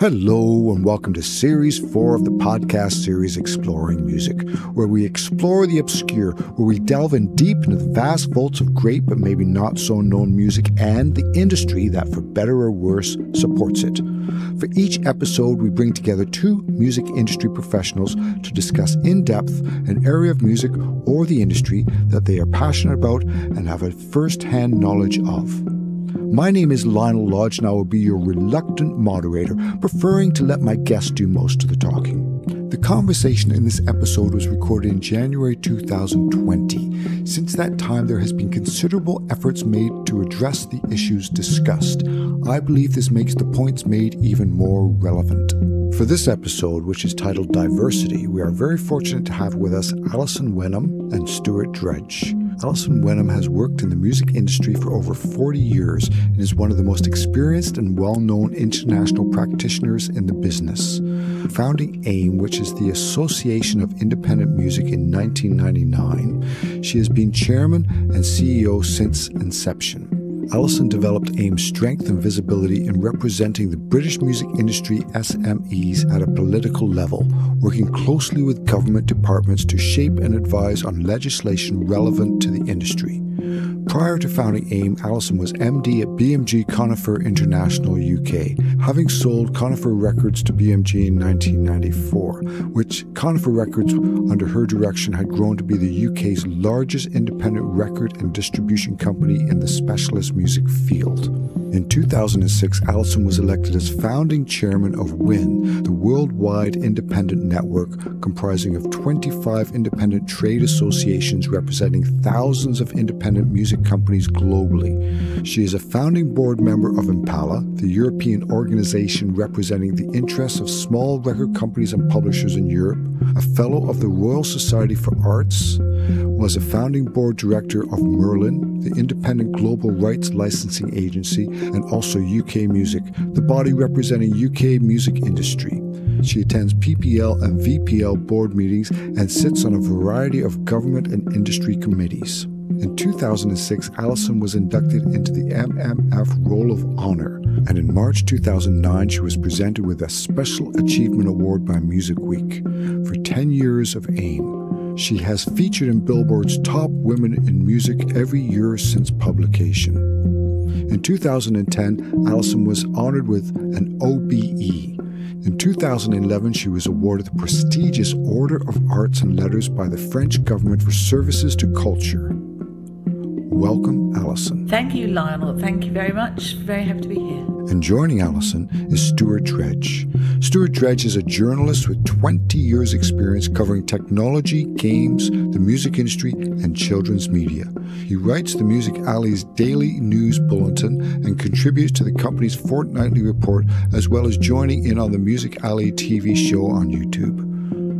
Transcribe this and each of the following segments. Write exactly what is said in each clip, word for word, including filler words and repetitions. Hello and welcome to Series four of the podcast series Exploring Music, where we explore the obscure, where we delve in deep into the vast vaults of great but maybe not so known music and the industry that, for better or worse, supports it. For each episode, we bring together two music industry professionals to discuss in depth an area of music or the industry that they are passionate about and have a first-hand knowledge of. My name is Lionel Lodge, and I will be your reluctant moderator, preferring to let my guests do most of the talking. The conversation in this episode was recorded in January two thousand twenty. Since that time, there has been considerable efforts made to address the issues discussed. I believe this makes the points made even more relevant. For this episode, which is titled Diversity, we are very fortunate to have with us Alison Wenham and Stuart Dredge. Alison Wenham has worked in the music industry for over forty years and is one of the most experienced and well-known international practitioners in the business. Founding AIM, which is the Association of Independent Music, in nineteen ninety-nine, she has been chairman and C E O since inception. Alison developed AIM's strength and visibility in representing the British music industry S M Es at a political level, working closely with government departments to shape and advise on legislation relevant to the industry. Prior to founding AIM, Alison was M D at B M G Conifer International U K, having sold Conifer Records to B M G in nineteen ninety-four, which Conifer Records, under her direction, had grown to be the U K's largest independent record and distribution company in the specialist music field. In two thousand six, Alison was elected as founding chairman of WIN, the worldwide independent network comprising of twenty-five independent trade associations representing thousands of independent music companies globally. She is a founding board member of IMPALA, the European organization representing the interests of small record companies and publishers in Europe, a fellow of the Royal Society for Arts, was a founding board director of MERLIN, the independent global rights licensing agency, and also U K Music, the body representing U K music industry. She attends P P L and V P L board meetings and sits on a variety of government and industry committees. In two thousand six, Alison was inducted into the M M F Roll of Honor, and in March two thousand nine, she was presented with a Special Achievement Award by Music Week for ten years of AIM. She has featured in Billboard's Top Women in Music every year since publication. In two thousand ten, Alison was honored with an O B E. In two thousand eleven, she was awarded the prestigious Order of Arts and Letters by the French government for services to culture. Welcome, Alison. Thank you, Lionel. Thank you very much. Very happy to be here. And joining Alison is Stuart Dredge. Stuart Dredge is a journalist with twenty years experience covering technology, games, the music industry, and children's media. He writes the Music Ally's daily news bulletin and contributes to the company's fortnightly report, as well as joining in on the Music Ally T V show on YouTube.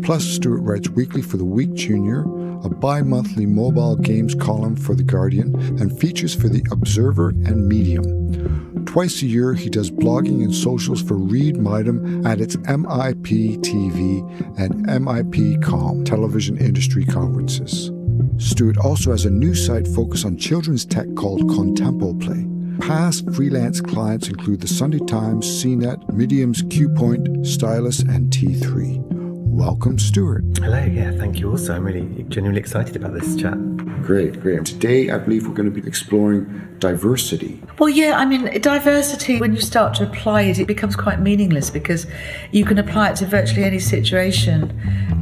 Plus, Stuart writes weekly for The Week Junior, a bi-monthly mobile games column for The Guardian, and features for The Observer and Medium. Twice a year, he does blogging and socials for Reed Midem at its M I P T V and M I P com television industry conferences. Stuart also has a new site focused on children's tech called Contempo Play. Past freelance clients include the Sunday Times, C net, Medium's Q point, Stylus, and T three. Welcome, Stuart. Hello, yeah, thank you also. I'm really genuinely excited about this chat. Great, great. Today, I believe we're going to be exploring diversity. Well, yeah, I mean, diversity, when you start to apply it, it becomes quite meaningless because you can apply it to virtually any situation.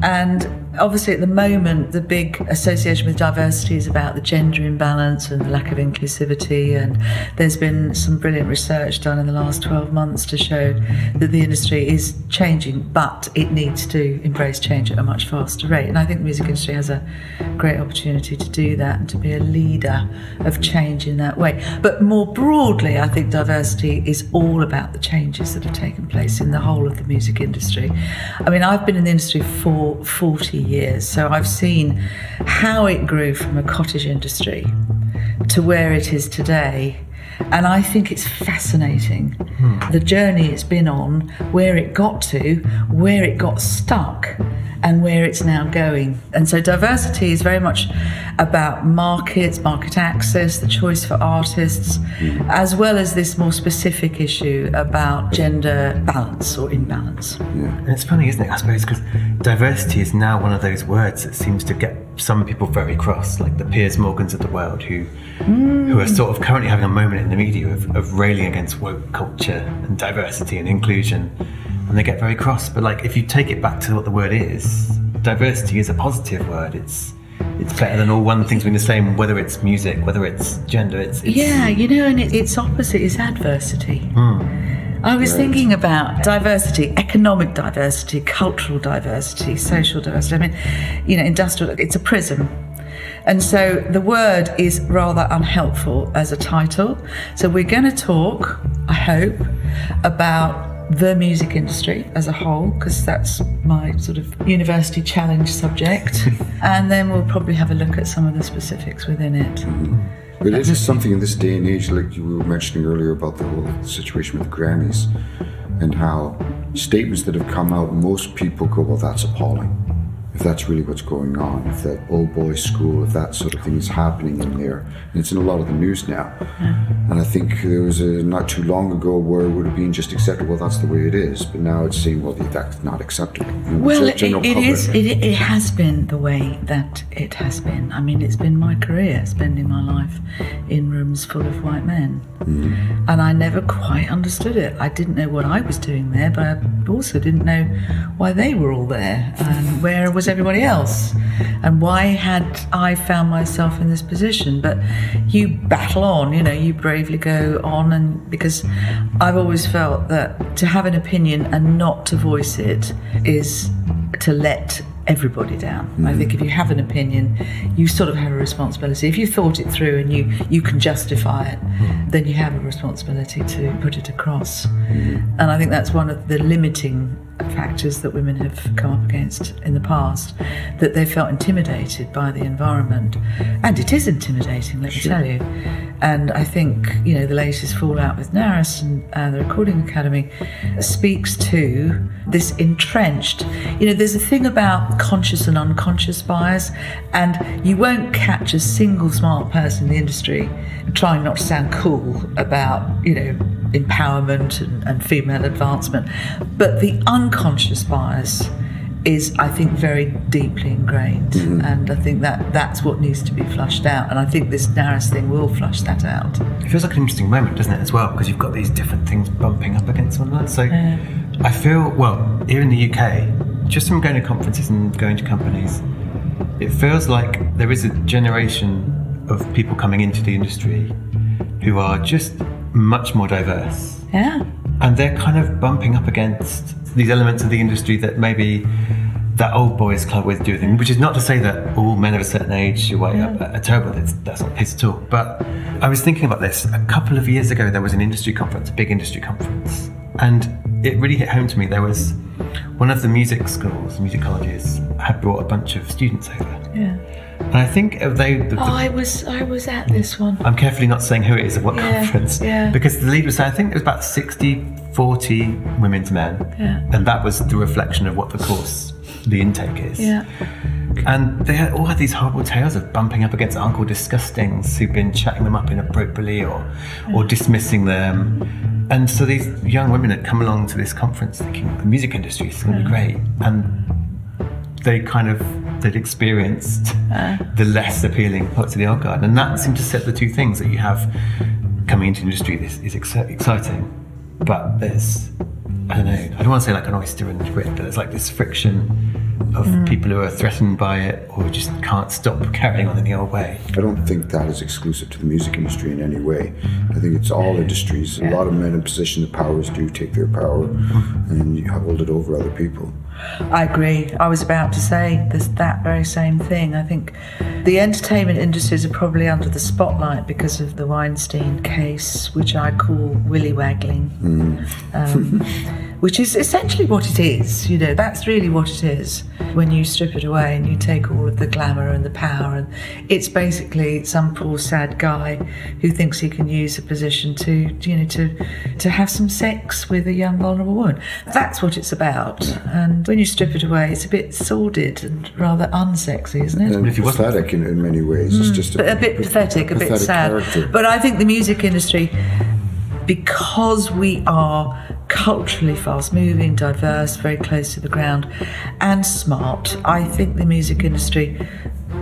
And obviously, at the moment, the big association with diversity is about the gender imbalance and the lack of inclusivity. And there's been some brilliant research done in the last twelve months to show that the industry is changing, but it needs to embrace change at a much faster rate. And I think the music industry has a great opportunity to do that and to be a leader of change in that way. But more broadly, I think diversity is all about the changes that have taken place in the whole of the music industry. I mean, I've been in the industry for forty years, so I've seen how it grew from a cottage industry to where it is today, And I think it's fascinating, hmm. the journey it's been on, where it got to, where it got stuck, and where it's now going. And so diversity is very much about markets, market access, the choice for artists, as well as this more specific issue about gender balance or imbalance. Yeah. And it's funny, isn't it, I suppose, because diversity is now one of those words that seems to get some people very cross, like the Piers Morgans of the world, who mm. who are sort of currently having a moment in the media of, of railing against woke culture and diversity and inclusion. And they get very cross, but like if you take it back to what the word is, diversity is a positive word. It's it's better than all one thing's been the same, whether it's music, whether it's gender. It's, it's yeah, you know, and it, its opposite is adversity. Mm. I was right. thinking about diversity, economic diversity, cultural diversity, social diversity. I mean, you know, industrial. It's a prism. And so the word is rather unhelpful as a title. So we're going to talk, I hope, about the music industry as a whole, because that's my sort of university challenge subject. And then we'll probably have a look at some of the specifics within it. Mm. But it is something in this day and age, like you were mentioning earlier about the whole situation with the Grammys and how statements that have come out, most people go, well, that's appalling. If that's really what's going on, if that old boy school, if that sort of thing is happening in there, and it's in a lot of the news now. Yeah. And I think there was a not too long ago where it would have been just acceptable, that's the way it is, but now it's saying, well, that's not acceptable. You know, well, it, it is, it, it has been the way that it has been. I mean, it's been my career, spending my life in rooms full of white men. Mm. And I never quite understood it. I didn't know what I was doing there, but I also didn't know why they were all there and where was everybody else, and why had I found myself in this position. But you battle on, you know, you bravely go on, and because I've always felt that to have an opinion and not to voice it is to let everybody down. Mm-hmm. I think if you have an opinion, you sort of have a responsibility. If you thought it through and you, you can justify it, mm-hmm. then you have a responsibility to put it across. Mm-hmm. And I think that's one of the limiting factors that women have come up against in the past, that they felt intimidated by the environment. And it is intimidating, let sure. me tell you. And I think, you know, the latest fallout with N A R I S and uh, the Recording Academy speaks to this entrenched, you know, there's a thing about conscious and unconscious bias, and you won't catch a single smart person in the industry trying not to sound cool about, you know, empowerment and, and female advancement. But the unconscious bias is, I think, very deeply ingrained. Mm-hmm. And I think that that's what needs to be flushed out. And I think this N A R I S thing will flush that out. It feels like an interesting moment, doesn't it, as well? Because you've got these different things bumping up against one another. So yeah. I feel, well, here in the U K, just from going to conferences and going to companies, it feels like there is a generation of people coming into the industry who are just much more diverse. Yeah. And they're kind of bumping up against these elements of the industry that maybe that old boys club was doing, which is not to say that all men of a certain age are way yeah. up are terrible. That's, that's not the case at all. But I was thinking about this. A couple of years ago, there was an industry conference, a big industry conference, and it really hit home to me. There was one of the music schools, music colleges, had brought a bunch of students over. Yeah. And I think they... The, the, oh, I was, I was at this one. I'm carefully not saying who it is at what yeah, conference. Yeah. Because the lead was saying, I think it was about sixty, forty women to men. Yeah. And that was the reflection of what the course, the intake is. Yeah. And they had all had these horrible tales of bumping up against Uncle Disgustings who'd been chatting them up inappropriately or, yeah. or dismissing them. And so these young women had come along to this conference thinking, the music industry is going to yeah. be great. And they kind of... that experienced uh, the less appealing parts of the art garden. And that seemed to set the two things that you have coming into industry. This is ex exciting, but there's, I don't know, I don't want to say like an oyster and grit, but there's like this friction of mm. people who are threatened by it or just can't stop carrying on in the old way. I don't think that is exclusive to the music industry in any way. I think it's all industries. Yeah. A lot of men in position of powers do take their power and you hold it over other people. I agree. I was about to say this, that very same thing. I think the entertainment industries are probably under the spotlight because of the Weinstein case, which I call willy waggling, mm. um, which is essentially what it is. You know, that's really what it is. when you strip it away and you take all of the glamour and the power, and it's basically some poor sad guy who thinks he can use a position to, you know, to to have some sex with a young vulnerable woman. That's what it's about. And when you strip it away, it's a bit sordid and rather unsexy, isn't it? And if you pathetic in, in many ways. Mm. It's just a, a bit p- pathetic, a, a bit pathetic sad. Character. But I think the music industry, because we are culturally fast-moving, diverse, very close to the ground, and smart, I think the music industry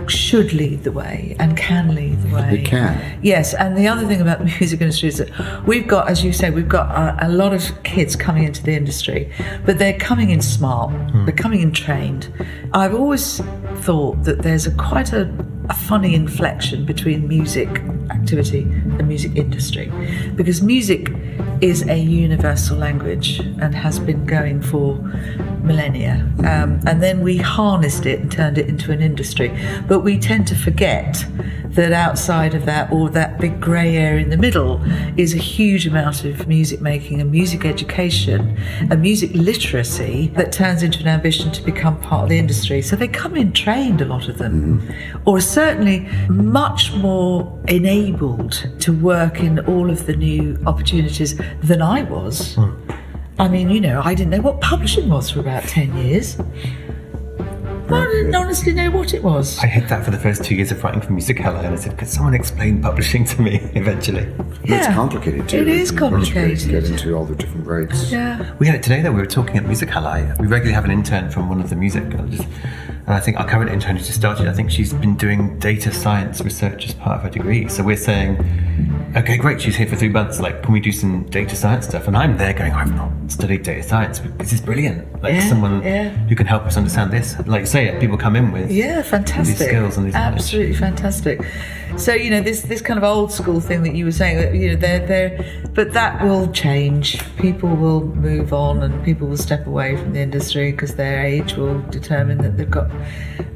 should lead the way and can lead the way. It can. Yes, and the other thing about the music industry is that we've got, as you say, we've got a, a lot of kids coming into the industry, but they're coming in smart, mm. they're coming in trained. I've always thought that there's a quite a a funny inflection between music activity and music industry, because music is a universal language and has been going for millennia, um, and then we harnessed it and turned it into an industry, but we tend to forget that outside of that, or that big grey area in the middle, is a huge amount of music making and music education and music literacy that turns into an ambition to become part of the industry. So they come in trained, a lot of them, mm. or certainly much more enabled to work in all of the new opportunities than I was. Mm. I mean, you know, I didn't know what publishing was for about ten years. I didn't honestly know what it was. I hid that for the first two years of writing for Music Ally, and I said, could someone explain publishing to me eventually? Yeah. It's complicated too. It is complicated. To get into all the different grades. Yeah. We had it today though, we were talking at Music Ally. We regularly have an intern from one of the music colleges, and I think our current intern has just started. I think she's been doing data science research as part of her degree. So we're saying, okay, great, she's here for three months. Like, can we do some data science stuff? And I'm there going, I've not studied data science, but this is brilliant. Like yeah, someone yeah. who can help us understand this. Like, so yeah, people come in with yeah, fantastic these skills and these absolutely knowledge. Fantastic. So you know this this kind of old school thing that you were saying, that you know they're they're but that will change. People will move on, and people will step away from the industry because their age will determine that they've got,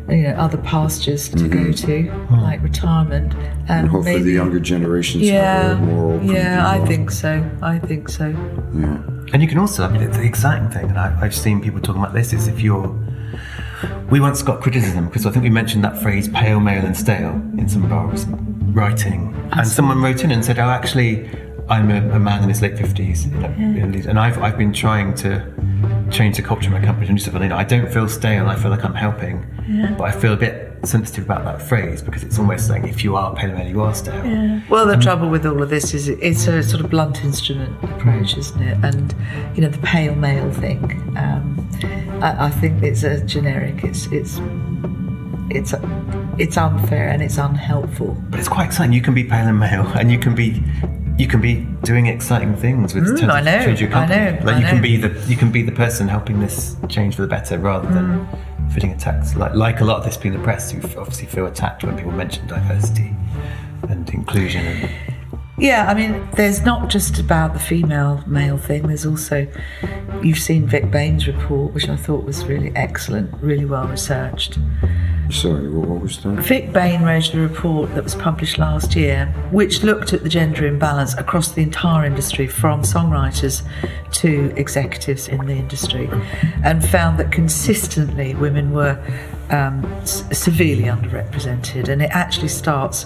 you know, other pastures to mm-hmm. go to, mm. like retirement. Um, and hopefully maybe, the younger generations yeah, are more open. Yeah, I think so. I think so. Yeah. And you can also, I mean, the exciting thing, and I, I've seen people talking about this, is if you're... We once got criticism, because I think we mentioned that phrase, pale, male and stale, in some of our writing. Absolutely. And someone wrote in and said, oh, actually, I'm a, a man in his late fifties. You know, yeah. And I've I've been trying to change the culture of my company. I don't feel stale, I feel like I'm helping. Yeah. But I feel a bit sensitive about that phrase, because it's almost like if you are pale, male, you are stale. Yeah. Well, the um, trouble with all of this is it's a sort of blunt instrument approach, isn't it? And, you know, the pale male thing, um, I, I think it's a generic, it's... it's It's it's unfair and it's unhelpful. But it's quite exciting. You can be pale and male, and you can be you can be doing exciting things with mm, terms I know, of change your company. I know, like I you know. can be the you can be the person helping this change for the better, rather mm. than feeling attacked. Like like a lot of this being the press, who obviously feel attacked when people mention diversity and inclusion. And, yeah, I mean, there's not just about the female-male thing. There's also, you've seen Vic Bain's report, which I thought was really excellent, really well researched. Sorry, what was that? Vic Bain wrote a report that was published last year, which looked at the gender imbalance across the entire industry, from songwriters to executives in the industry, and found that consistently women were um, s- severely underrepresented, and it actually starts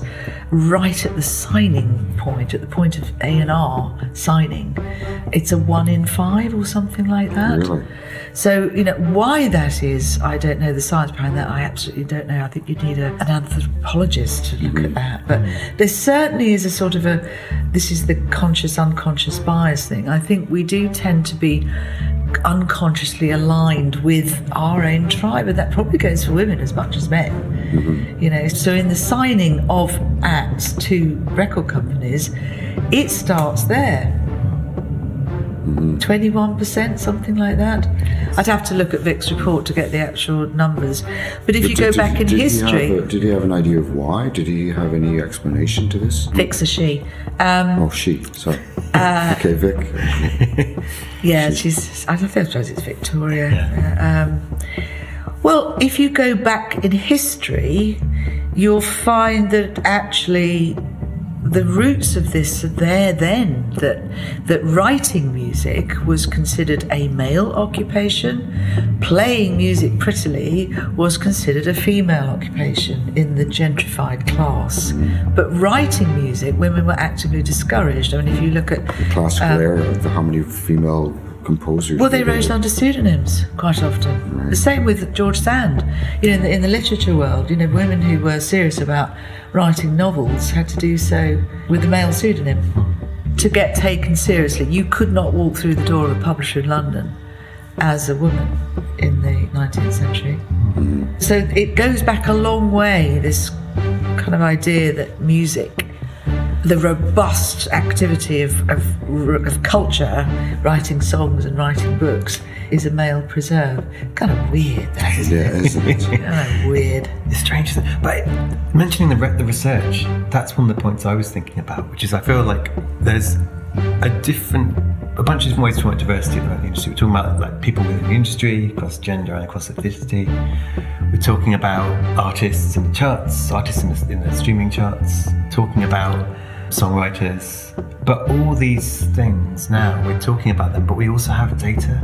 right at the signing point, at the point of A and R signing. It's a one in five or something like that. Really? So, you know, why that is, I don't know the science behind that. I absolutely don't know. I think you need a, an anthropologist to look at that. But there certainly is a sort of a, this is the conscious, unconscious bias thing. I think we do tend to be unconsciously aligned with our own tribe, and that probably goes for women as much as men. Mm-hmm. You know, so in the signing of acts to record companies, it starts there. twenty-one percent, something like that. I'd have to look at Vic's report to get the actual numbers. But if but you did, go back did, in did history... He a, did he have an idea of why? Did he have any explanation to this? Vic's a she. Um, oh, she, sorry. Uh, okay, Vic. Yeah, she. she's... I don't think it's Victoria. Yeah. Uh, um, well, if you go back in history, you'll find that actually... the roots of this are there then, that that writing music was considered a male occupation, playing music prettily was considered a female occupation in the gentrified class. But writing music, women were actively discouraged. I mean, if you look at... The classical um, era, the, how many female composers... Well, they wrote under pseudonyms quite often. Right. The same with George Sand. You know, in the, in the literature world, you know, women who were serious about writing novels had to do so with a male pseudonym to get taken seriously. You could not walk through the door of a publisher in London as a woman in the nineteenth century. Mm. So it goes back a long way, this kind of idea that music, the robust activity of, of, of culture, writing songs and writing books, is a male preserve. Kind of weird, that isn't yeah, it? Isn't it? Kind of weird. It's strange. But mentioning the, re the research, that's one of the points I was thinking about, which is I feel like there's a different... a bunch of different ways to work diversity about the industry. We're talking about like people within the industry, across gender and across ethnicity. We're talking about artists in the charts, artists in the, in the streaming charts, talking about songwriters. But all these things now, we're talking about them, but we also have data.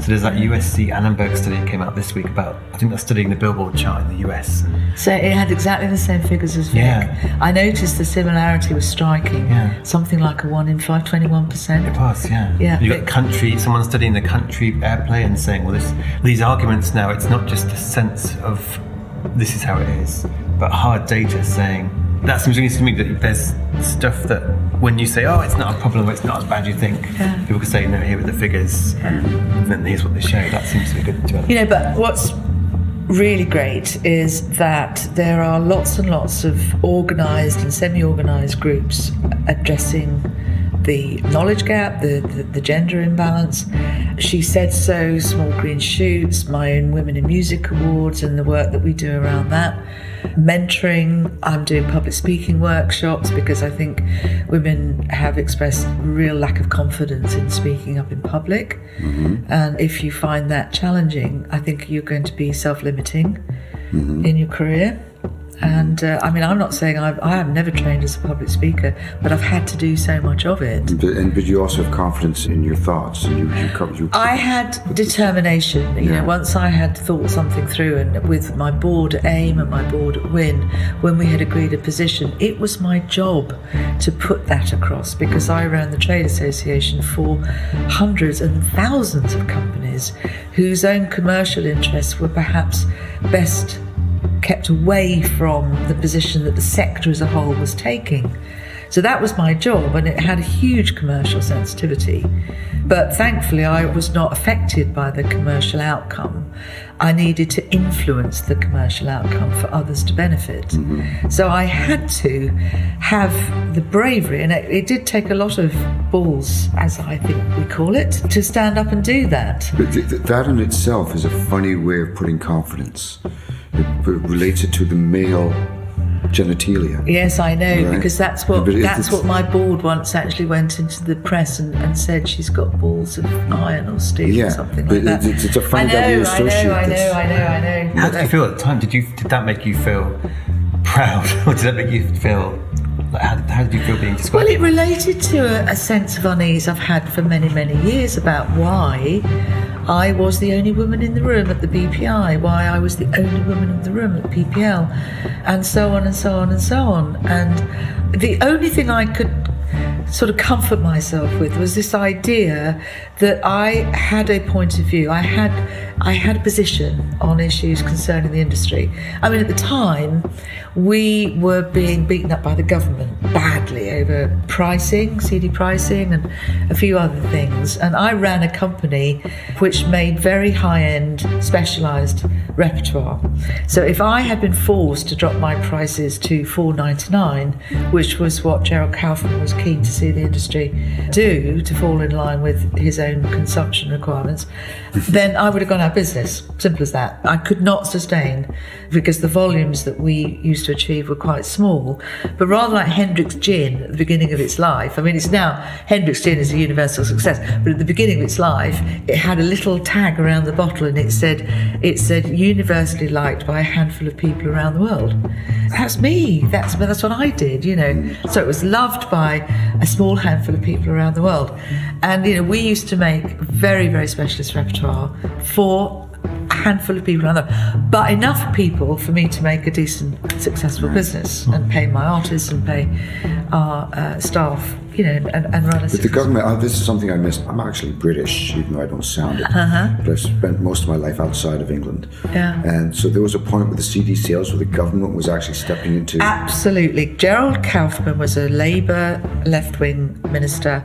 So there's that U S C Annenberg study that came out this week about, I think that's studying the Billboard chart in the U S. So it had exactly the same figures as Vic. Yeah. I noticed the similarity was striking. Yeah. Something like a one in five, twenty-one percent. It was, yeah. yeah. You've got country, someone studying the country airplay and saying, well, this, these arguments now, it's not just a sense of this is how it is, but hard data saying, that seems really interesting to me, that there's stuff that when you say, oh, it's not a problem, it's not as bad as you think, yeah. people can say, no, here are the figures, yeah. and then here's what they show. That seems to be good development. You know, but what's really great is that there are lots and lots of organised and semi-organised groups addressing the knowledge gap, the, the, the gender imbalance. She Said So, Small Green Shoots, my own Women in Music Awards and the work that we do around that. Mentoring, I'm doing public speaking workshops because I think women have expressed real lack of confidence in speaking up in public. Mm-hmm. And if you find that challenging, I think you're going to be self-limiting mm-hmm. in your career. And uh, I mean, I'm not saying I've, I have never trained as a public speaker, but I've had to do so much of it. But, and, but you also have confidence in your thoughts. And you, you, you, I had determination. You yeah. know, once I had thought something through, and with my board at AIM and my board at WIN, when we had agreed a position, it was my job to put that across because I ran the trade association for hundreds and thousands of companies whose own commercial interests were perhaps best kept away from the position that the sector as a whole was taking. So that was my job, and it had a huge commercial sensitivity. But thankfully, I was not affected by the commercial outcome. I needed to influence the commercial outcome for others to benefit. Mm-hmm. So I had to have the bravery, and it, it did take a lot of balls, as I think we call it, to stand up and do that. But th that in itself is a funny way of putting confidence. It relates it to the male genitalia. Yes, I know, right? Because that's what yeah, that's what my board once actually went into the press and, and said she's got balls of iron or steel yeah, or something like that. It's, it's a funny idea to associate I know, this. I know, I know, I know. How did you feel at the time? Did you did that make you feel proud, or did that make you feel? How, how did you feel being described? Well, it related to a, a sense of unease I've had for many, many years about why I was the only woman in the room at the B P I, why I was the only woman in the room at P P L, and so on and so on and so on. And the only thing I could sort of comfort myself with was this idea that I had a point of view. I had, I had a position on issues concerning the industry. I mean, at the time, we were being beaten up by the government badly over pricing, C D pricing, and a few other things. And I ran a company which made very high-end, specialised repertoire. So if I had been forced to drop my prices to four ninety-nine, which was what Gerald Kaufman was keen to see the industry do to fall in line with his own consumption requirements, then I would have gone out of business. Simple as that. I could not sustain because the volumes that we used to achieve were quite small. But rather like Hendrick's Gin at the beginning of its life, I mean, it's now, Hendrick's Gin is a universal success, but at the beginning of its life, it had a little tag around the bottle and it said, it said, universally liked by a handful of people around the world. That's me. That's, that's what I did, you know. So it was loved by a small handful of people around the world. And, you know, we used to make very, very specialist repertoire for handful of people, but enough people for me to make a decent, successful business and pay my artists and pay our uh, staff, you know, and, and run a But the government, oh, this is something I missed. I'm actually British, even though I don't sound it, uh-huh. but I've spent most of my life outside of England. Yeah. And so there was a point with the C D C Ls where the government was actually stepping into... Absolutely. Gerald Kaufman was a Labour left-wing minister,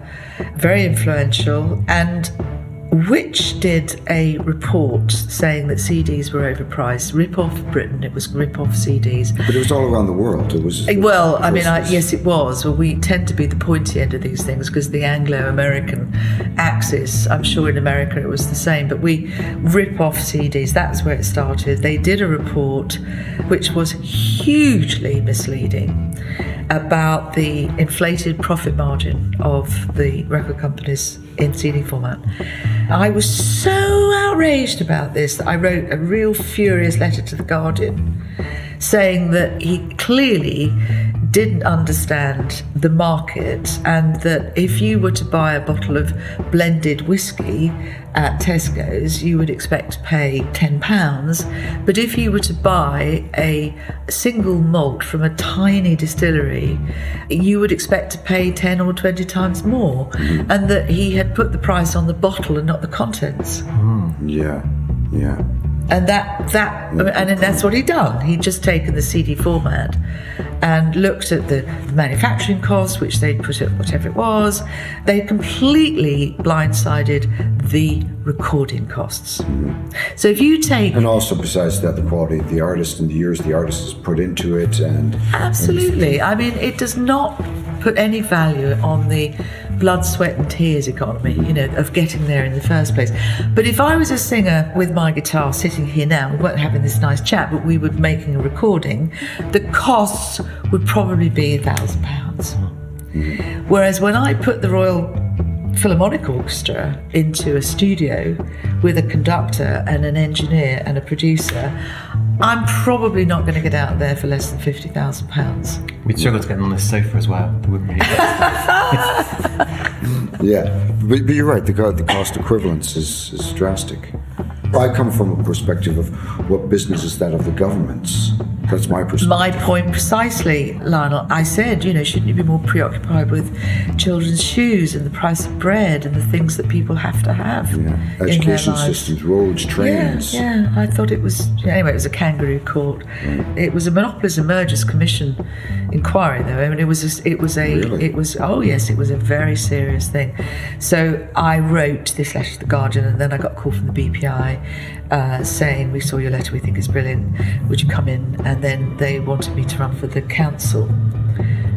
very influential, and which did a report saying that C Ds were overpriced. Rip off Britain, it was rip off C Ds. But it was all around the world. It was. It well, was, I mean, I, yes, it was. Well, we tend to be the pointy end of these things because the Anglo-American axis, I'm sure in America it was the same, but we rip off C Ds. That's where it started. They did a report which was hugely misleading about the inflated profit margin of the record companies in C D format. I was so outraged about this that I wrote a real furious letter to The Guardian saying that he clearly didn't understand the market and that if you were to buy a bottle of blended whiskey at Tesco's, you would expect to pay ten pounds. But if you were to buy a single malt from a tiny distillery, you would expect to pay ten or twenty times more. And that he had put the price on the bottle and not the contents. Mm, yeah, yeah. And that that and that's what he'd done. He'd just taken the C D format and looked at the manufacturing costs, which they'd put at whatever it was. They completely blindsided the recording costs. Mm-hmm. So if you take... And also, besides that, the quality of the artist and the years the artist has put into it and... Absolutely. And I mean, it does not put any value on the blood, sweat and tears economy, you know, of getting there in the first place. But if I was a singer with my guitar sitting here now, we weren't having this nice chat, but we were making a recording, the costs would probably be a thousand pounds. Whereas when I put the Royal Philharmonic Orchestra into a studio with a conductor and an engineer and a producer, I'm probably not going to get out there for less than fifty thousand pounds. We'd struggle to get on this sofa as well. We wouldn't really get yeah, but, but you're right, the, the cost equivalence is, is drastic. I come from a perspective of what business is that of the government's. That's my perspective. My point precisely, Lionel. I said, you know, shouldn't you be more preoccupied with children's shoes and the price of bread and the things that people have to have? Yeah. Education in their lives. Systems, roads, trains. Yeah, yeah, I thought it was, anyway, it was a kangaroo court. Right. It was a monopolies and mergers commission inquiry, though. I mean, it was, just, it was a, really? it was, oh yes, it was a very serious thing. So I wrote this letter to The Guardian, and then I got a call from the B P I. Uh, saying, we saw your letter, we think it's brilliant, would you come in? And then they wanted me to run for the council,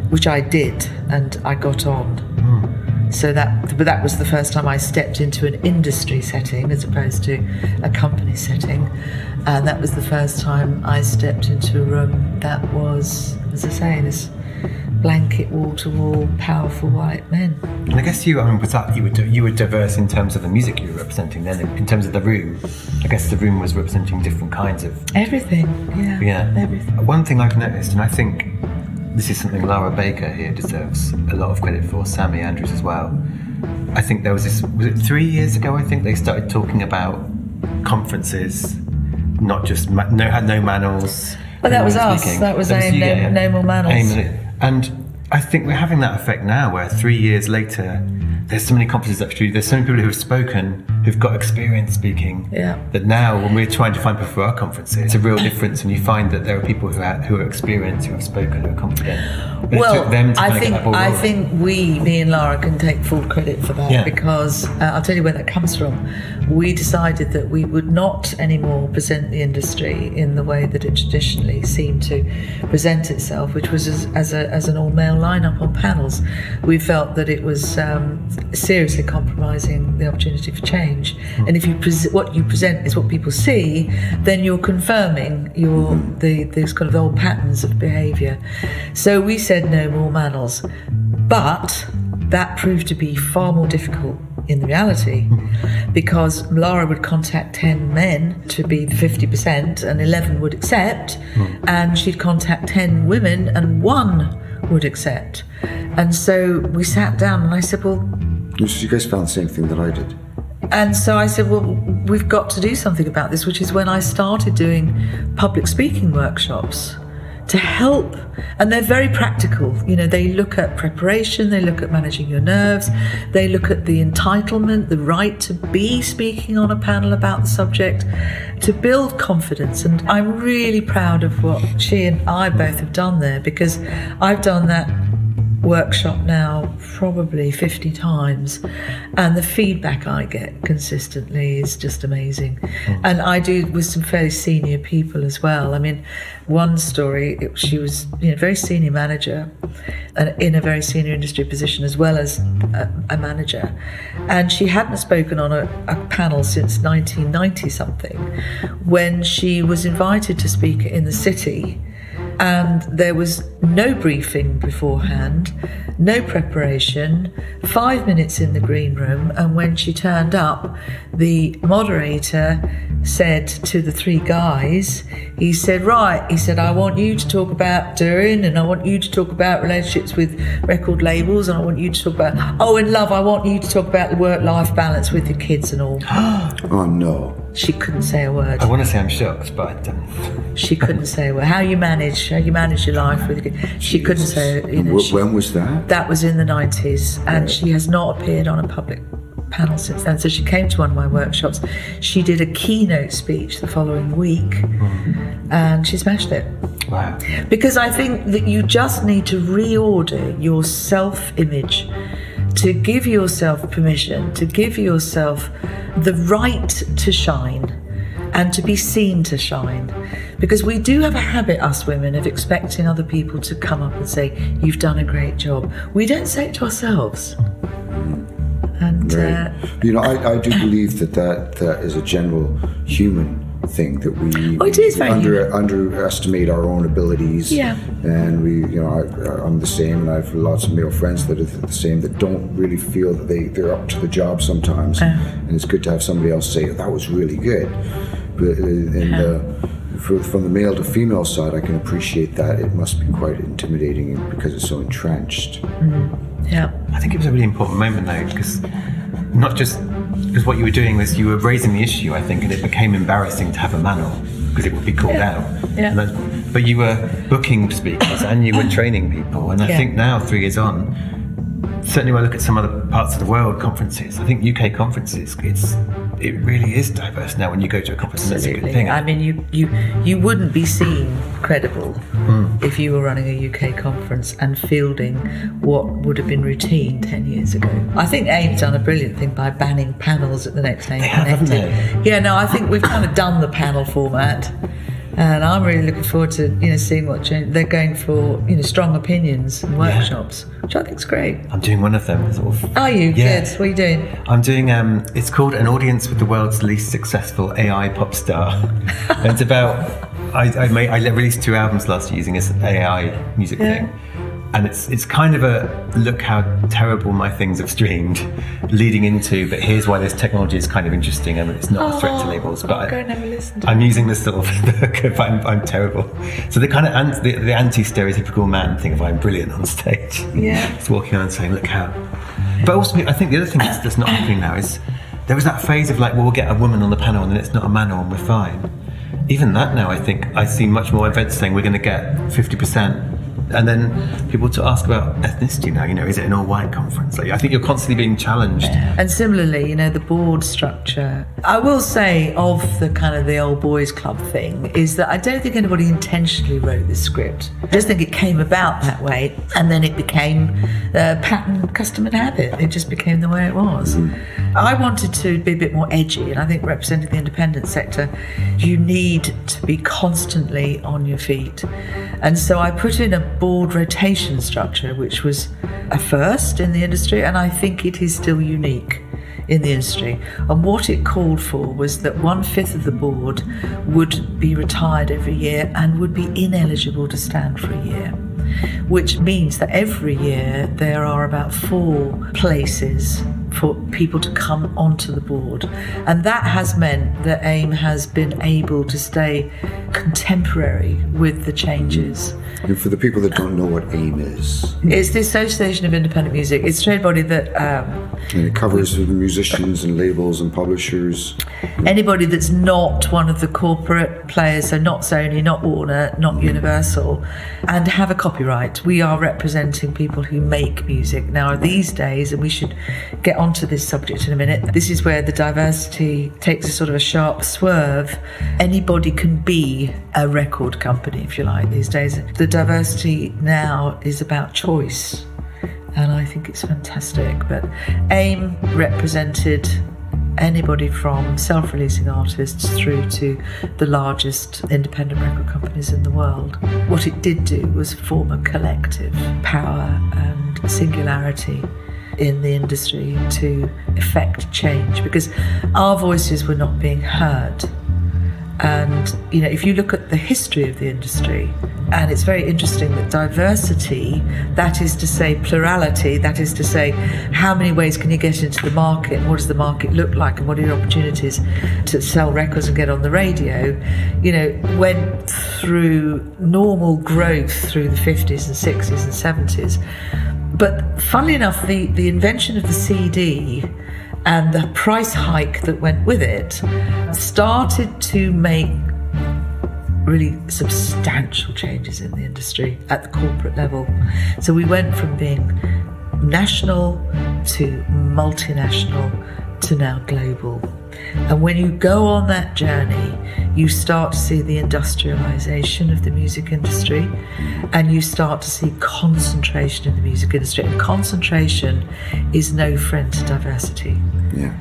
which I did, and I got on. Mm. So that, but that was the first time I stepped into an industry setting as opposed to a company setting. And that was the first time I stepped into a room that was, as I say, this blanket, wall-to-wall, powerful white men. And I guess you, I mean, was that you were you were diverse in terms of the music you were representing then, in terms of the room. I guess the room was representing different kinds of everything. Yeah. Yeah. Everything. One thing I've noticed, and I think this is something Lara Baker here deserves a lot of credit for, Sammy Andrews as well. I think there was this. Was it three years ago? I think they started talking about conferences, not just ma no had no manuals. Well, no that was us. Speaking. That was that AIM. Was, yeah, no, yeah. no more manuals. AIM, And I think we're having that effect now where three years later, there's so many conferences actually, there's so many people who have spoken, who've got experience speaking, yeah. that now when we're trying to find people for our conferences, it's a real difference, and you find that there are people who are, who are experienced, who have spoken, who are confident. But well, it took them to I, think, I rolling. think we, me and Lara, can take full credit for that, yeah. because uh, I'll tell you where that comes from. We decided that we would not anymore present the industry in the way that it traditionally seemed to present itself, which was as, as, a, as an all-male lineup on panels. We felt that it was um, seriously compromising the opportunity for change. And if you what you present is what people see, then you're confirming your the these kind of old patterns of behaviour. So we said no more manuals, but that proved to be far more difficult in reality, because Lara would contact ten men to be the fifty percent, and eleven would accept, mm. and she'd contact ten women, and one would accept. And so we sat down, and I said, "Well, you guys found the same thing that I did." And so I said, well, we've got to do something about this, which is when I started doing public speaking workshops to help. And they're very practical. You know, they look at preparation, they look at managing your nerves, they look at the entitlement, the right to be speaking on a panel about the subject, to build confidence. And I'm really proud of what she and I both have done there, because I've done that workshop now probably fifty times, and the feedback I get consistently is just amazing. And I do with some fairly senior people as well. I mean, one story, it, she was, you know, very senior manager and in a very senior industry position as well as a, a manager, and she hadn't spoken on a, a panel since nineteen ninety something when she was invited to speak in the city. And there was no briefing beforehand, no preparation, five minutes in the green room. And when she turned up, the moderator said to the three guys, he said, right, he said, I want you to talk about Durin, and I want you to talk about relationships with record labels, and I want you to talk about, oh, and love, I want you to talk about the work-life balance with your kids and all. Oh, no. She couldn't say a word. I want to say I'm shocked, but um... she couldn't say a word. How you manage, how you manage your life with your kids. She couldn't say. You know, she, when was that? That was in the nineties, and yeah. She has not appeared on a public panel since then. So she came to one of my workshops. She did a keynote speech the following week, mm-hmm. and she smashed it. Wow! Because I think that you just need to reorder your self-image, to give yourself permission, to give yourself the right to shine and to be seen to shine. Because we do have a habit, us women, of expecting other people to come up and say, you've done a great job. We don't say it to ourselves. And right. uh, you know, I, I do believe that, that that is a general human thing, that we oh, it is very under, human. underestimate our own abilities. Yeah. And we, you know, I, I'm the same, and I have lots of male friends that are the same, that don't really feel that they, they're up to the job sometimes. Uh, and it's good to have somebody else say, oh, that was really good. But in uh, the, for, from the male to female side, I can appreciate that. It must be quite intimidating because it's so entrenched. Mm-hmm. Yeah. I think it was a really important moment, though, because not just because what you were doing was you were raising the issue, I think, and it became embarrassing to have a manual because it would be called yeah. out. Yeah. And then, but you were booking speakers and you were training people. And I yeah. think now, three years on, certainly when I look at some other parts of the world, conferences, I think U K conferences, it's it really is diverse now when you go to a conference. Absolutely. That's a good thing. I mean, you, you, you wouldn't be seen credible mm. if you were running a U K conference and fielding what would have been routine ten years ago. I think AIM's done a brilliant thing by banning panels at the next AIM Connected. Yeah, no, I think we've kind of done the panel format. And I'm really looking forward to, you know, seeing what change. They're going for, you know, strong opinions and workshops, yeah. which I think's great. I'm doing one of them. Sort of. Are you? Yeah. Good. What are you doing? I'm doing, um, it's called An Audience with the World's Least Successful A I Pop Star. And it's about, I, I, made, I released two albums last year using this A I music yeah. thing. And it's it's kind of a look how terrible my things have streamed, leading into but here's why this technology is kind of interesting. I mean, it's not oh, a threat to labels, but go I, and have a listen to I'm it. using this sort of look of I'm, I'm terrible. So the kind of anti, the, the anti-stereotypical man thing of I'm brilliant on stage. Yeah, it's walking on and saying look how. But also I think the other thing that's, that's not happening now is there was that phase of like, well, we'll get a woman on the panel and then it's not a man on, we're fine. Even that now, I think I see much more events saying we're going to get fifty percent. And then people to ask about ethnicity now, you know, is it an all-white conference? Like, I think you're constantly being challenged. Yeah. And similarly, you know, the board structure. I will say of the kind of the old boys club thing is that I don't think anybody intentionally wrote this script. I just think it came about that way, and then it became a pattern, custom and habit. It just became the way it was. Mm-hmm. I wanted to be a bit more edgy, and I think representing the independent sector, you need to be constantly on your feet. And so I put in a board rotation structure, which was a first in the industry, and I think it is still unique in the industry. And what it called for was that one fifth of the board would be retired every year and would be ineligible to stand for a year, which means that every year there are about four places for people to come onto the board. And that has meant that AIM has been able to stay contemporary with the changes. And for the people that don't know what AIM is, it's the Association of Independent Music. It's a trade body that... Um, and it covers we, musicians and labels and publishers. Anybody that's not one of the corporate players, so not Sony, not Warner, not mm. Universal, and have a copyright. We are representing people who make music. Now, these days, and we should get onto this subject in a minute, this is where the diversity takes a sort of a sharp swerve. Anybody can be a record company, if you like, these days. The diversity now is about choice, and I think it's fantastic. But AIM represented anybody from self-releasing artists through to the largest independent record companies in the world. What it did do was form a collective power and singularity in the industry to effect change, because our voices were not being heard. And, you know, if you look at the history of the industry, and it's very interesting that diversity, that is to say plurality, that is to say how many ways can you get into the market, and what does the market look like, and what are your opportunities to sell records and get on the radio, you know, went through normal growth through the fifties and sixties and seventies. But funnily enough, the, the invention of the C D and the price hike that went with it started to make really substantial changes in the industry at the corporate level. So we went from being national to multinational to now global. And when you go on that journey, you start to see the industrialization of the music industry, and you start to see concentration in the music industry. And concentration is no friend to diversity. Yeah.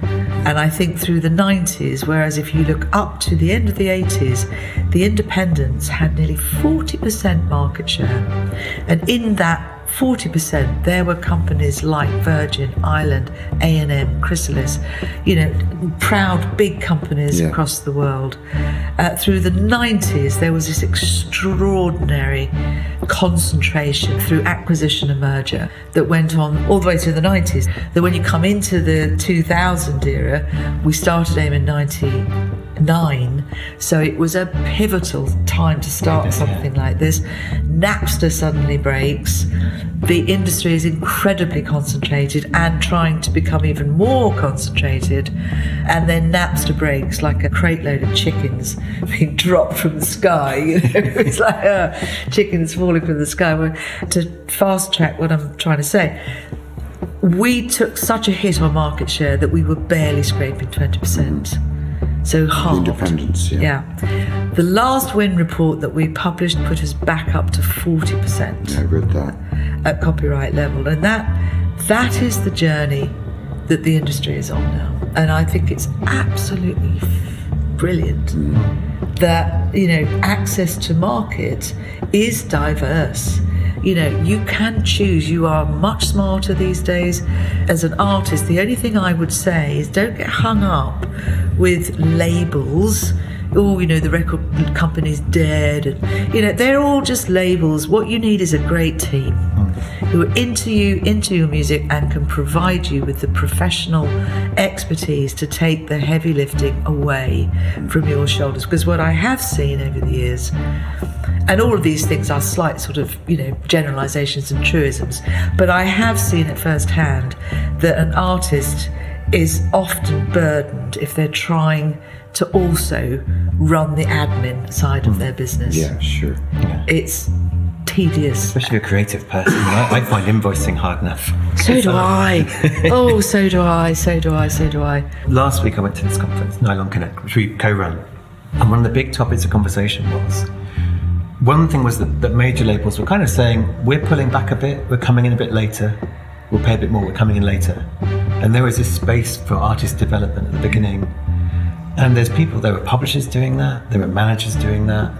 And I think through the nineties, whereas if you look up to the end of the eighties, the independents had nearly forty percent market share. And in that forty percent, there were companies like Virgin, Island, A and M, Chrysalis, you know, proud big companies yeah. across the world. Uh, through the nineties, there was this extraordinary concentration through acquisition and merger that went on all the way through the nineties. That when you come into the two thousand era, we started AIM in ninety-nine, so it was a pivotal time to start something like this. Napster suddenly breaks. The industry is incredibly concentrated and trying to become even more concentrated, and then Napster breaks like a crate load of chickens being dropped from the sky. You know, it's like uh, chickens falling from the sky. Well, to fast track what I'm trying to say, we took such a hit on market share that we were barely scraping twenty percent. So hard. Independence, yeah. yeah. The last WIN report that we published put us back up to forty percent. Yeah, I read that. At copyright level. And that that is the journey that the industry is on now. And I think it's absolutely brilliant mm. that, you know, access to market is diverse. You know, you can choose. You are much smarter these days as an artist. The only thing I would say is don't get hung up with labels. Oh, you know, the record company's dead. And, you know, they're all just labels. What you need is a great team who are into you, into your music, and can provide you with the professional expertise to take the heavy lifting away from your shoulders. Because what I have seen over the years, and all of these things are slight sort of, you know, generalizations and truisms, but I have seen it firsthand that an artist is often burdened if they're trying to also run the admin side of their business. Yeah, sure. Yeah. It's tedious. Especially a creative person. I, I find invoicing hard enough. So do I. Oh, so do I, so do I, so do I. Last week I went to this conference, Nylon Connect, which we co-run. And one of the big topics of conversation was, one thing was that, that major labels were kind of saying, we're pulling back a bit, we're coming in a bit later, we'll pay a bit more, we're coming in later. And there was this space for artist development at the beginning. And there's people, there were publishers doing that, there were managers doing that,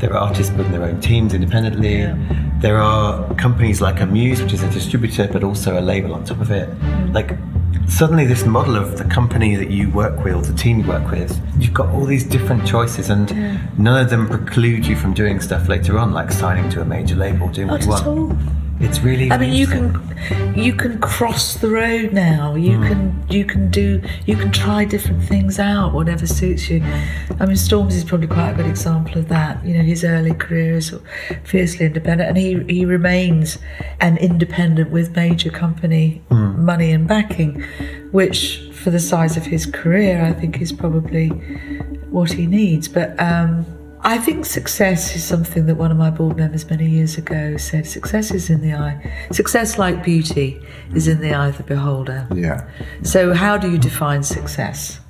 there are artists building their own teams independently. Yeah. There are companies like Amuse, which is a distributor, but also a label on top of it. Like, suddenly this model of the company that you work with, or the team you work with, you've got all these different choices, and yeah. none of them preclude you from doing stuff later on, like signing to a major label, doing what you want. It's really. I mean, you can you can cross the road now. You mm. can you can do you can try different things out, whatever suits you. I mean, Storms is probably quite a good example of that. You know, his early career is fiercely independent, and he he remains an independent with major company mm. money and backing, which for the size of his career, I think is probably what he needs. But. Um, I think success is something that one of my board members many years ago said, success is in the eye. Success, like beauty, is in the eye of the beholder. Yeah. So how do you define success?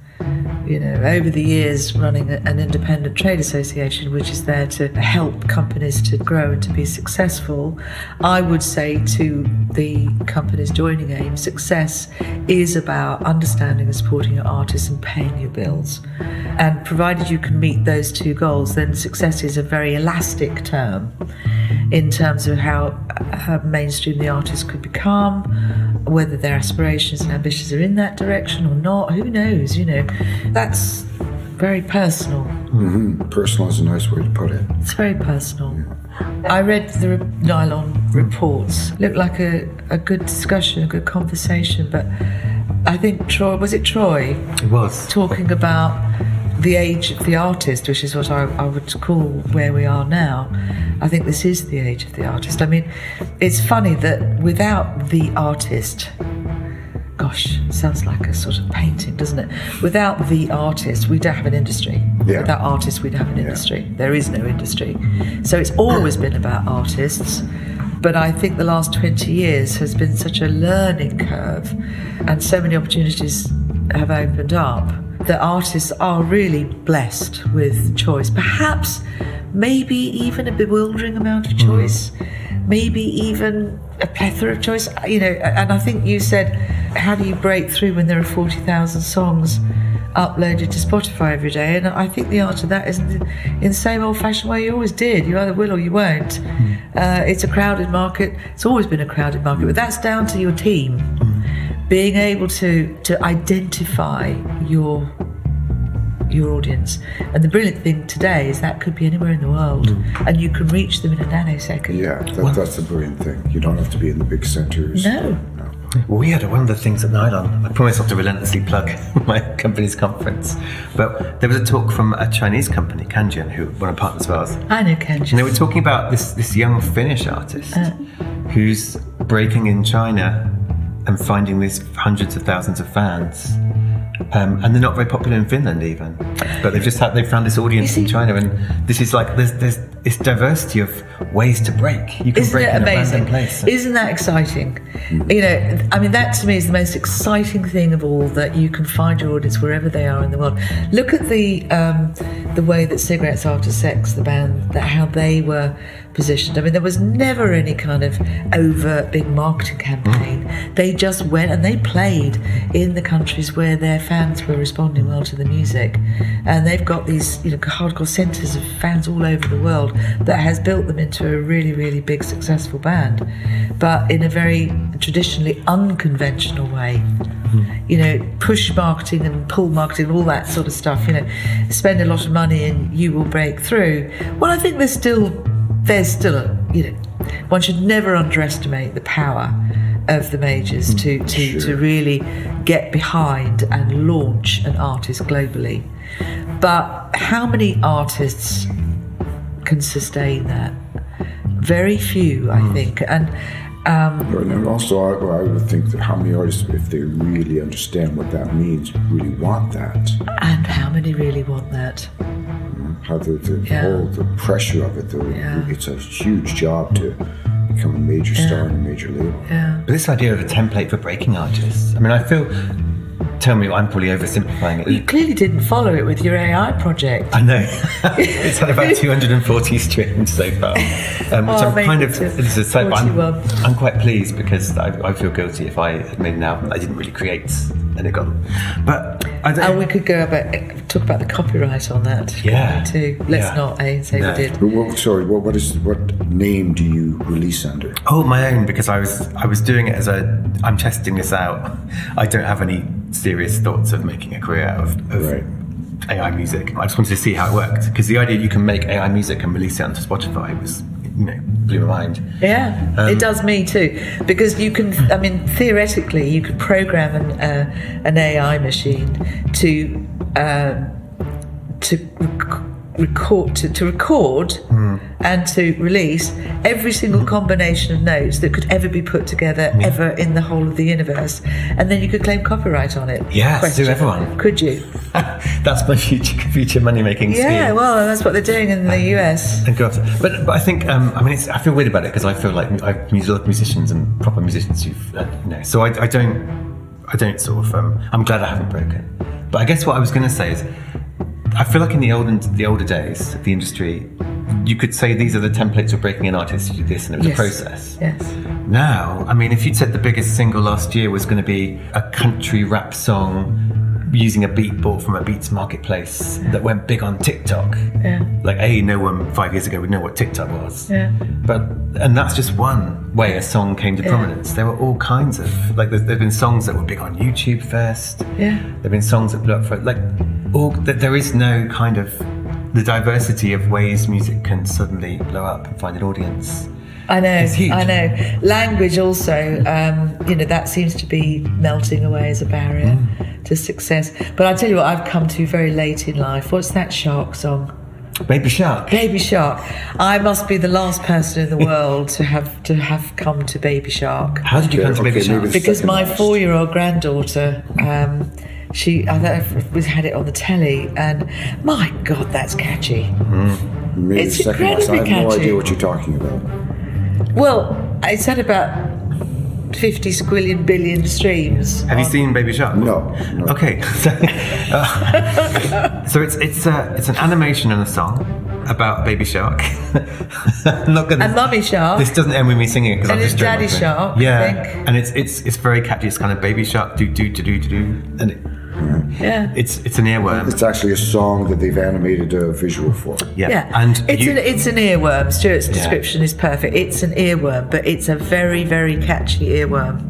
You know, over the years, running an independent trade association, which is there to help companies to grow and to be successful, I would say to the companies joining AIM, success is about understanding and supporting your artists and paying your bills. And provided you can meet those two goals, then success is a very elastic term in terms of how, how mainstream the artist could become, whether their aspirations and ambitions are in that direction or not, who knows, you know. That's very personal. Mm-hmm. Personal is a nice way to put it. It's very personal. Yeah. I read the re Nylon reports. Looked like a, a good discussion, a good conversation, but I think Troy, was it Troy? It was. Talking about the age of the artist, which is what I, I would call where we are now. I think this is the age of the artist. I mean, it's funny that without the artist, gosh, sounds like a sort of painting, doesn't it? Without the artist, we don't have an industry. Yeah. Without artists, we don't have an industry. Yeah. There is no industry. So it's always been about artists. But I think the last twenty years has been such a learning curve, and so many opportunities have opened up. The artists are really blessed with choice, perhaps maybe even a bewildering amount of choice, mm. maybe even a plethora of choice, you know. And I think you said, how do you break through when there are forty thousand songs uploaded to Spotify every day? And I think the answer to that is in the same old-fashioned way you always did. You either will or you won't. Mm. Uh, it's a crowded market. It's always been a crowded market, but that's down to your team. Mm. Being able to, to identify your your audience. And the brilliant thing today is that could be anywhere in the world, mm. and you can reach them in a nanosecond. Yeah, that, wow. that's the brilliant thing. You don't have to be in the big centres. No. no. Well, we had one of the things at Nylon. I promise not to relentlessly plug my company's conference, but there was a talk from a Chinese company, Kanjian, who were a partner of ours. I know Kanjian. And they were talking about this, this young Finnish artist uh. who's breaking in China and finding these hundreds of thousands of fans. Um, and they're not very popular in Finland even, but they've just had, they've found this audience in China, and this is like there's there's this diversity of ways to break. You can Isn't break it in amazing? a random place. Isn't that exciting? You know, I mean, that to me is the most exciting thing of all, that you can find your audience wherever they are in the world. Look at the um, the way that Cigarettes After Sex, the band, that how they were positioned. I mean, there was never any kind of overt big marketing campaign. Mm. They just went and they played in the countries where their fans were responding well to the music, and they've got these, you know, hardcore centres of fans all over the world that has built them into a really, really big, successful band, but in a very traditionally unconventional way. Mm. You know, push marketing and pull marketing, all that sort of stuff. You know, spend a lot of money and you will break through. Well, I think there's still There's still, a, you know, one should never underestimate the power of the majors to, to, sure. to really get behind and launch an artist globally. But how many artists can sustain that? Very few, I mm. think. And, um, and also, I, I would think that how many artists, if they really understand what that means, really want that. And how many really want that? How the, the yeah. whole the pressure of it, the, yeah. it's a huge job to become a major yeah. star in a major label. Yeah. But this idea of a template for breaking artists, I mean, I feel, tell me, I'm probably oversimplifying it. You clearly didn't follow it with your A I project. I know. It's had about two hundred forty streams so far, um, which oh, I'm kind of, it's a side, but I'm, I'm quite pleased, because I, I feel guilty if I had made an album I didn't really create and it got them. But I don't, and we could go about talk about the copyright on that. Yeah. Too. Let's yeah. not eh, say no. we did. But what, sorry, what, what is what name do you release under? Oh, my own, because I was I was doing it as a I'm testing this out. I don't have any serious thoughts of making a career out of, of right. A I music. I just wanted to see how it worked, because the idea you can make A I music and release it onto Spotify was, you know, blew my mind. Yeah, um, it does me too. Because you can, I mean, theoretically, you could program an, uh, an A I machine to uh, to rec record to, to record mm. and to release every single combination of notes that could ever be put together yeah. ever in the whole of the universe, and then you could claim copyright on it. Yeah, to everyone. Could you? That's my future, future money-making scheme. Yeah, well, that's what they're doing in the U S. And God, but, but I think, um, I mean, it's, I feel weird about it because I feel like I love musicians and proper musicians who've, uh, you know, so I, I don't, I don't sort of, um, I'm glad I haven't broken. But I guess what I was going to say is, I feel like in the olden, the older days of the industry, you could say these are the templates for breaking an artist to do this, and it was yes. a process. Yes. Now, I mean, if you'd said the biggest single last year was going to be a country rap song using a beat bought from a Beats marketplace yeah. that went big on TikTok, yeah. like A, no one five years ago would know what TikTok was, yeah. but and that's just one way a song came to yeah. prominence. There were all kinds of like there's, there've been songs that were big on YouTube first. Yeah. There've been songs that blew up for like. Or that there is no kind of the diversity of ways music can suddenly blow up and find an audience. I know, it's huge. I know. Language also, um, you know, that seems to be melting away as a barrier mm. to success. But I'll tell you what I've come to very late in life. What's that shark song? Baby Shark. Baby Shark. I must be the last person in the world to have to have come to Baby Shark. How did you come to Baby Shark? Because my four-year-old granddaughter. Um, She, I don't know, had it on the telly, and my God, that's catchy. Mm-hmm. It's incredibly catchy. I have no idea what you're talking about. Well, it's had about fifty squillion billion streams. Have you seen Baby Shark? No. no. Okay. So, uh, so it's it's uh, it's an animation and a song about Baby Shark. I'm not gonna, and Mummy Shark. This doesn't end with me singing it because I'm just doing it. And it's Daddy Shark. Yeah. I think. And it's it's it's very catchy. It's kind of Baby Shark do do do do do do and. It, Yeah, it's it's an earworm. It's actually a song that they've animated a visual for. Yeah, yeah. and it's you, an it's an earworm. Stuart's description yeah. is perfect. It's an earworm, but it's a very very catchy earworm.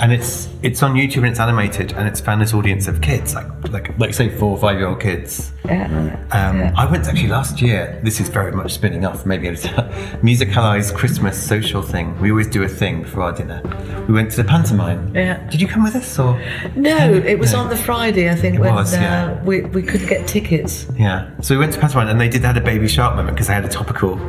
And it's it's on YouTube and it's animated and it's found this audience of kids, like like like say four or five year old kids. Yeah. Um, yeah. I went actually last year. This is very much spinning off. Maybe it's Music Ally's Christmas social thing. We always do a thing before our dinner. We went to the pantomime. Yeah. Did you come with us or? No, it was no. on the Friday. I think it when was, yeah. uh, we, we couldn't get tickets. Yeah, so we went to Pantomime and they did had a Baby Shark moment because they had a topical.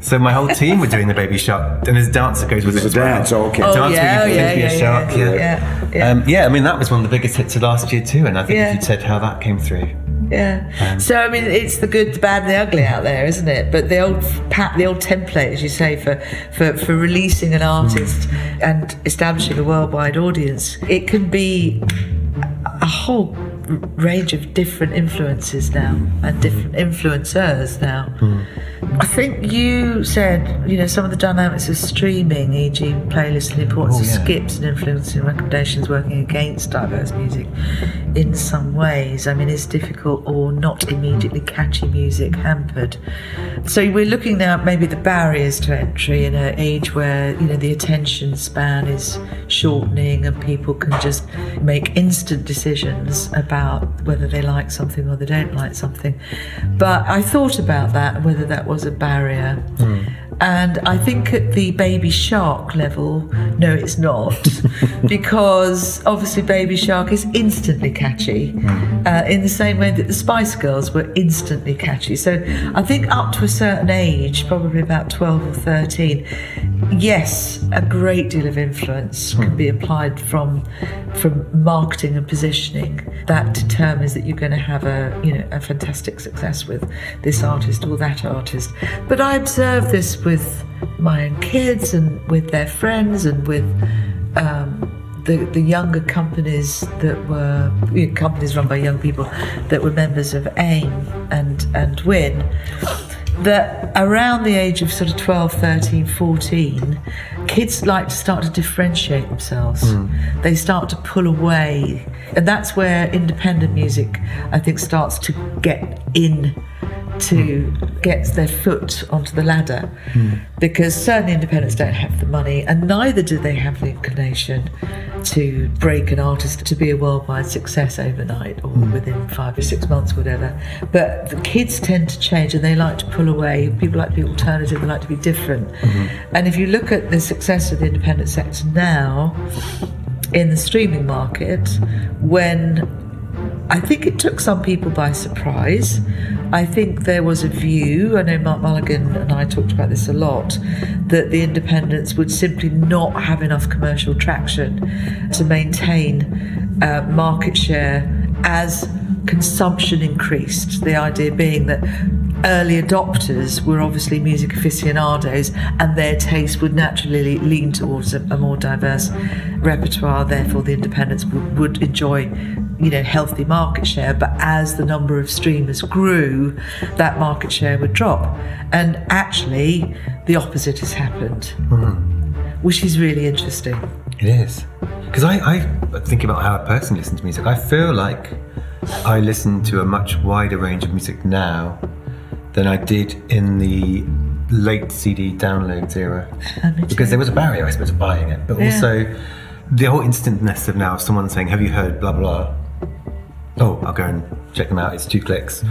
So my whole team were doing the Baby Shark and there's a dance that goes with it as well. Dance, okay. Oh, dance yeah, where you pretend yeah, to be a shark. Yeah, yeah. Yeah. Yeah. Um, yeah, I mean that was one of the biggest hits of last year too, and I think yeah. if you'd said how that came through. Yeah. Um, so I mean, it's the good, the bad, and the ugly out there, isn't it? But the old pat, the old template, as you say, for for, for releasing an artist mm. and establishing a worldwide audience, it can be a whole range of different influences now and different influencers now. Mm. I think you said, you know, some of the dynamics of streaming, for example playlists and the importance oh, yeah. of skips and influencing recommendations working against diverse music in some ways. I mean, is difficult or not immediately catchy music hampered? So we're looking now at maybe the barriers to entry in an age where, you know, the attention span is shortening and people can just make instant decisions about whether they like something or they don't like something. But I thought about that, whether that was a barrier. Mm. And I think at the Baby Shark level, no, it's not. Because obviously Baby Shark is instantly catchy, mm. uh, in the same way that the Spice Girls were instantly catchy. So I think up to a certain age, probably about twelve or thirteen, yes, a great deal of influence mm. can be applied from from marketing and positioning. That determines that you're going to have a, you know, a fantastic success with this artist or that artist. But I observe this with with my own kids and with their friends and with um, the, the younger companies that were, you know, companies run by young people that were members of AIM and, and WIN, that around the age of sort of twelve, thirteen, fourteen, kids like to start to differentiate themselves. Mm. They start to pull away. And that's where independent music, I think, starts to get in to get their foot onto the ladder, mm. because certainly independents don't have the money and neither do they have the inclination to break an artist to be a worldwide success overnight or mm. within five or six months, whatever. But the kids tend to change and they like to pull away. People like to be alternative, they like to be different. Mm-hmm. And if you look at the success of the independent sector now in the streaming market, when I think it took some people by surprise. I think there was a view, I know Mark Mulligan and I talked about this a lot, that the independents would simply not have enough commercial traction to maintain uh, market share as consumption increased. The idea being that early adopters were obviously music aficionados and their taste would naturally lean towards a, a more diverse repertoire, therefore the independents would, would enjoy, you know, healthy market share. But as the number of streamers grew, that market share would drop. And actually, the opposite has happened, mm. which is really interesting. It is. Because I, I think about how I personally listen to music. I feel like I listen to a much wider range of music now than I did in the late C D downloads era. Because there was a barrier, I suppose, of buying it. But yeah. also, the whole instantness of now, someone saying, have you heard blah, blah, oh, I'll go and check them out, it's two clicks.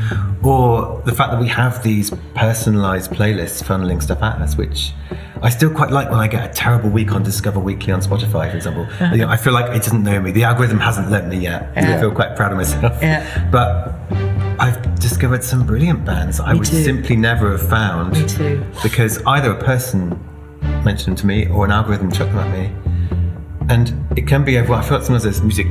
Or the fact that we have these personalised playlists funneling stuff at us, which I still quite like when I get a terrible week on Discover Weekly on Spotify, for example. Uh-huh. You know, I feel like it doesn't know me. The algorithm hasn't learnt me yet. Yeah. I feel quite proud of myself. Yeah. But I've discovered some brilliant bands I me would too. simply never have found. Me too. Because either a person mentioned them to me or an algorithm chucked them at me. And it can be overwhelming. I feel like sometimes there's music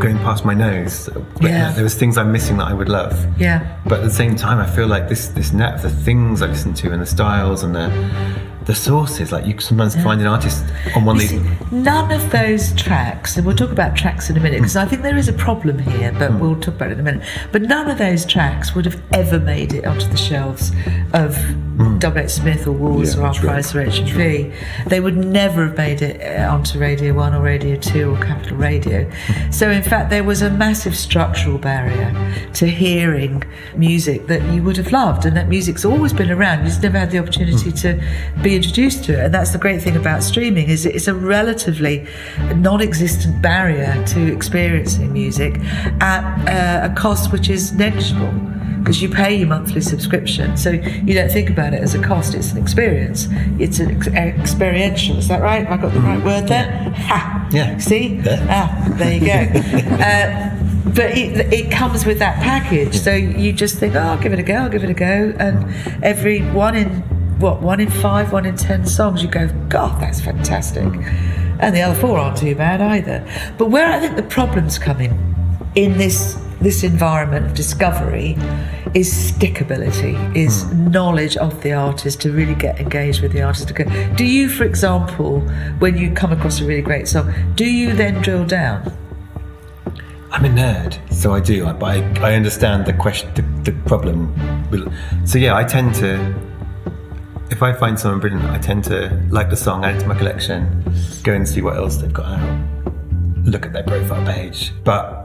going past my nose. Yeah. There was things I'm missing that I would love. Yeah. But at the same time, I feel like this this net of the things I listen to and the styles and the the sources, like you sometimes yeah. find an artist on one you of these. See, none of those tracks, and we'll talk about tracks in a minute, because mm. I think there is a problem here, but mm. we'll talk about it in a minute. But none of those tracks would have ever made it onto the shelves of mm. W H Smith or Walls yeah, or R. Price right. or H and V. They would never have made it onto Radio One or Radio Two or Capital Radio. Mm. So in fact, there was a massive structural barrier to hearing music that you would have loved, and that music's always been around. You just never had the opportunity mm. to be introduced to it. And that's the great thing about streaming, is it's a relatively non-existent barrier to experiencing music at uh, a cost which is negligible, because you pay your monthly subscription, so you don't think about it as a cost. It's an experience. It's an ex experiential. Is that right? Have I got the right word there? Ha! Yeah. See? Yeah. Ah, there you go. uh, But it, it comes with that package, so you just think, oh, I'll give it a go, I'll give it a go, and every one in, what, one in five, one in ten songs, you go, God, that's fantastic. And the other four aren't too bad either. But where I think the problems come in, in this, this environment of discovery, is stickability, is knowledge of the artist, to really get engaged with the artist. Do you, for example, when you come across a really great song, do you then drill down? I'm a nerd, so I do, but I, I understand the question, the, the problem. So yeah, I tend to, if I find someone brilliant, I tend to like the song, add it to my collection, go and see what else they've got out, look at their profile page. But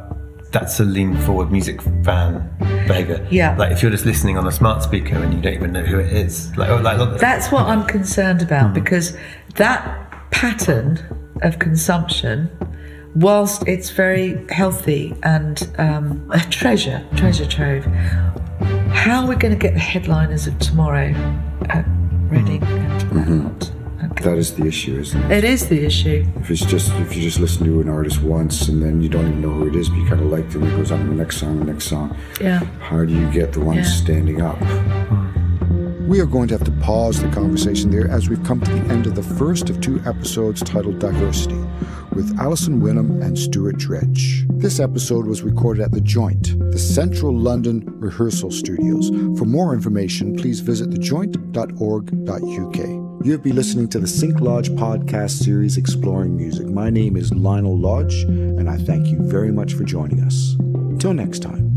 that's a lean forward music fan behaviour. Yeah. Like if you're just listening on a smart speaker and you don't even know who it is. Like, oh, like that's what I'm concerned about, mm. because that pattern of consumption, whilst it's very healthy and um, a treasure, treasure trove, how are we going to get the headliners of tomorrow at Reading? Mm-hmm. okay. That is the issue, isn't it? It is the issue. If it's just if you just listen to an artist once and then you don't even know who it is, but you kind of like them, it goes on to the next song, the next song. Yeah. How do you get the ones yeah. standing up? We are going to have to pause the conversation there, as we've come to the end of the first of two episodes titled Diversity, with Alison Wenham and Stuart Dredge. This episode was recorded at The Joint, the Central London Rehearsal Studios. For more information, please visit the joint dot org dot U K. You have been listening to the Sync Lodge podcast series, Exploring Music. My name is Lionel Lodge, and I thank you very much for joining us. Till next time.